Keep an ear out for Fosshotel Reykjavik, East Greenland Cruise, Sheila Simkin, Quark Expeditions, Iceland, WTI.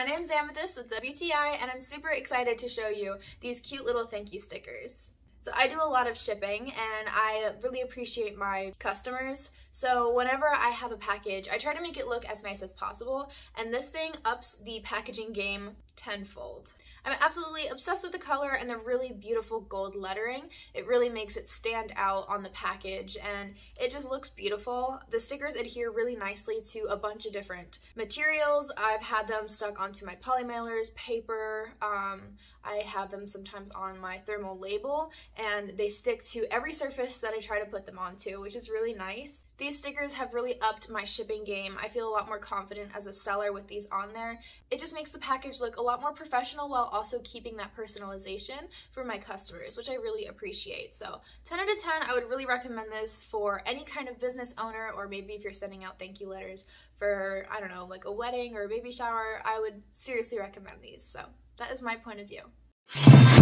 My name is Amethyst with WTI, and I'm super excited to show you these cute little thank you stickers. So I do a lot of shipping, and I really appreciate my customers. So whenever I have a package, I try to make it look as nice as possible, and this thing ups the packaging game tenfold. I'm absolutely obsessed with the color and the really beautiful gold lettering. It really makes it stand out on the package, and it just looks beautiful. The stickers adhere really nicely to a bunch of different materials. I've had them stuck onto my poly mailers, paper. I have them sometimes on my thermal label, and they stick to every surface that I try to put them onto, which is really nice. These stickers have really upped my shipping game. I feel a lot more confident as a seller with these on there. It just makes the package look a lot more professional while also keeping that personalization for my customers, which I really appreciate. So 10 out of 10, I would really recommend this for any kind of business owner, or maybe if you're sending out thank you letters for, I don't know, like a wedding or a baby shower, I would seriously recommend these. So that is my point of view.